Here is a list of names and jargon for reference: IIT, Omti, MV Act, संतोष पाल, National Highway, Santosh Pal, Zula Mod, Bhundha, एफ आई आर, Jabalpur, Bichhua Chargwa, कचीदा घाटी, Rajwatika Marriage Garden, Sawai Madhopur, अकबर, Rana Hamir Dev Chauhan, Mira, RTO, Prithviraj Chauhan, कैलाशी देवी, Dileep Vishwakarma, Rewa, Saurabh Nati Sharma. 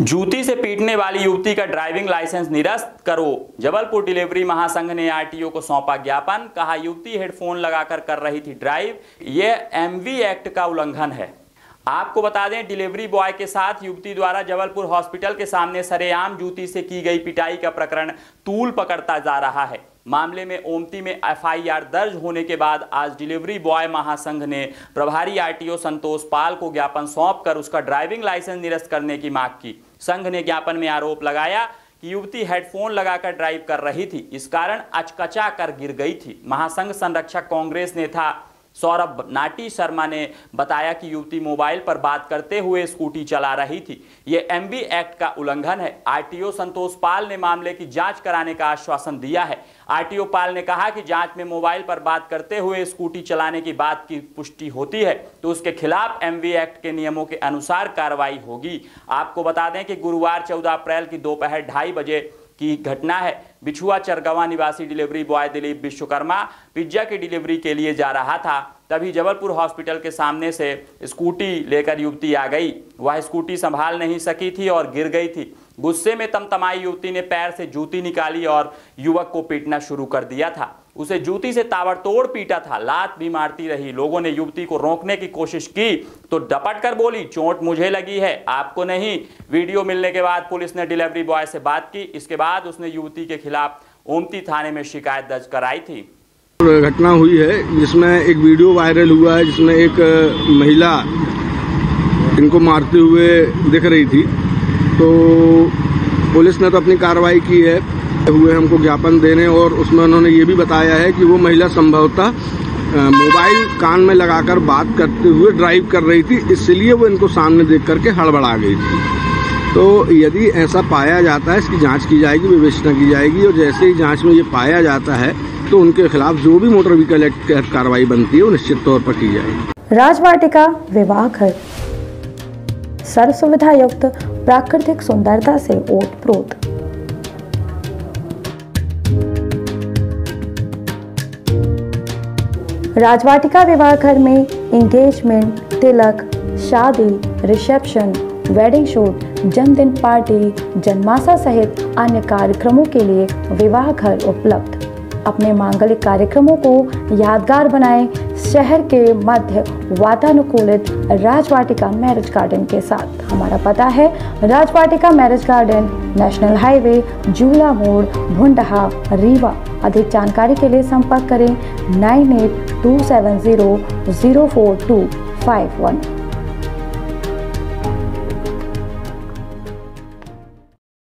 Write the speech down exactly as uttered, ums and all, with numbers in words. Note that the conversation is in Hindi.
जूती से पीटने वाली युवती का ड्राइविंग लाइसेंस निरस्त करो। जबलपुर डिलीवरी महासंघ ने आरटीओ को सौंपा ज्ञापन, कहा युवती हेडफोन लगाकर कर रही थी ड्राइव, यह एमवी एक्ट का उल्लंघन है। आपको बता दें, डिलीवरी बॉय के साथ युवती द्वारा जबलपुर हॉस्पिटल के सामने सरेआम जूती से की गई पिटाई का प्रकरण तूल पकड़ता जा रहा है। मामले में ओमती में एफ आई आर दर्ज होने के बाद आज डिलीवरी बॉय महासंघ ने प्रभारी आरटीओ संतोष पाल को ज्ञापन सौंपकर उसका ड्राइविंग लाइसेंस निरस्त करने की मांग की। संघ ने ज्ञापन में आरोप लगाया कि युवती हेडफोन लगाकर ड्राइव कर रही थी, इस कारण अचकचा कर गिर गई थी। महासंघ संरक्षक कांग्रेस नेता सौरभ नाटी शर्मा ने बताया कि युवती मोबाइल पर बात करते हुए स्कूटी चला रही थी, यह एमवी एक्ट का उल्लंघन है। आरटीओ संतोष पाल ने मामले की जांच कराने का आश्वासन दिया है। आरटीओ पाल ने कहा कि जांच में मोबाइल पर बात करते हुए स्कूटी चलाने की बात की पुष्टि होती है तो उसके खिलाफ एमवी एक्ट के नियमों के अनुसार कार्रवाई होगी। आपको बता दें कि गुरुवार चौदह अप्रैल की दोपहर ढाई बजे की घटना है। बिछुआ चरगवा निवासी delivery boy Dilip Vishwakarma pizza की डिलीवरी के लिए जा रहा था, तभी जबलपुर हॉस्पिटल के सामने से स्कूटी लेकर युवती आ गई। वह स्कूटी संभाल नहीं सकी थी और गिर गई थी। गुस्से में तमतमाई युवती ने पैर से जूती निकाली और युवक को पीटना शुरू कर दिया था। उसे जूती से ताबड़तोड़ पीटा था, लात भी मारती रही। लोगों ने युवती को रोकने की कोशिश की तो डपट कर बोली, चोट मुझे लगी है, आपको नहीं। वीडियो मिलने के बाद पुलिस ने डिलीवरी बॉय से बात की, इसके बाद उसने युवती के खिलाफ ओमती थाने में शिकायत दर्ज कराई थी। घटना हुई है जिसमें एक वीडियो वायरल हुआ है जिसमें एक महिला इनको मारते हुए दिख रही थी, तो पुलिस ने तो अपनी कार्रवाई की है हुए हमको ज्ञापन देने, और उसमें उन्होंने ये भी बताया है कि वो महिला संभवतः मोबाइल कान में लगाकर बात करते हुए ड्राइव कर रही थी, इसलिए वो इनको सामने देख करके हड़बड़ा गई थी। तो यदि ऐसा पाया जाता है इसकी जांच की जाएगी, विवेचना की जाएगी, और जैसे ही जांच में ये पाया जाता है तो उनके खिलाफ जो भी मोटर व्हीकल एक्ट के तहत कार्रवाई बनती है वो निश्चित तौर पर की जाएगी। राजवाटिका विवाह घर सर्व सुविधा युक्त प्राकृतिक सुंदरता से ओतप्रोत। राजवाटिका विवाह घर में एंगेजमेंट, तिलक, शादी, रिसेप्शन, वेडिंग शूट, जन्मदिन पार्टी, जन्माष्टमी सहित अन्य कार्यक्रमों के लिए विवाह घर उपलब्ध। अपने मांगलिक कार्यक्रमों को यादगार बनाएं शहर के मध्य वातानुकूलित राजवाटिका मैरिज गार्डन के साथ। हमारा पता है Rajvatika marriage garden, national highway, Jula मोड़, भुंडहा, रीवा। अधिक जानकारी के लिए संपर्क करें nine eight two seven zero zero four two five one.